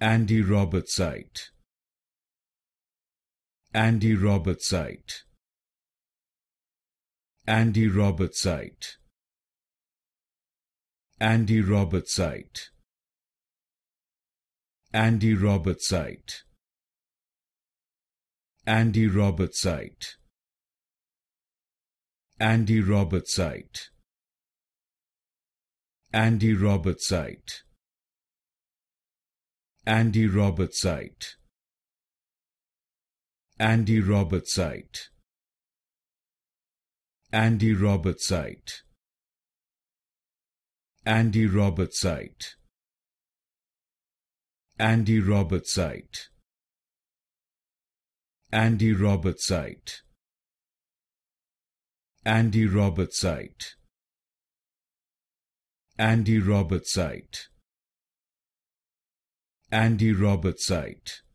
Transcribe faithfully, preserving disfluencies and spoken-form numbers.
Andyrobertsite. Andyrobertsite. Andyrobertsite. Andyrobertsite. Andyrobertsite. Andyrobertsite. Andyrobertsite. Andyrobertsite. Andyrobertsite. Andyrobertsite. Andyrobertsite. Andyrobertsite. Andyrobertsite. Andyrobertsite. Andyrobertsite. Andyrobertsite. Andyrobertsite.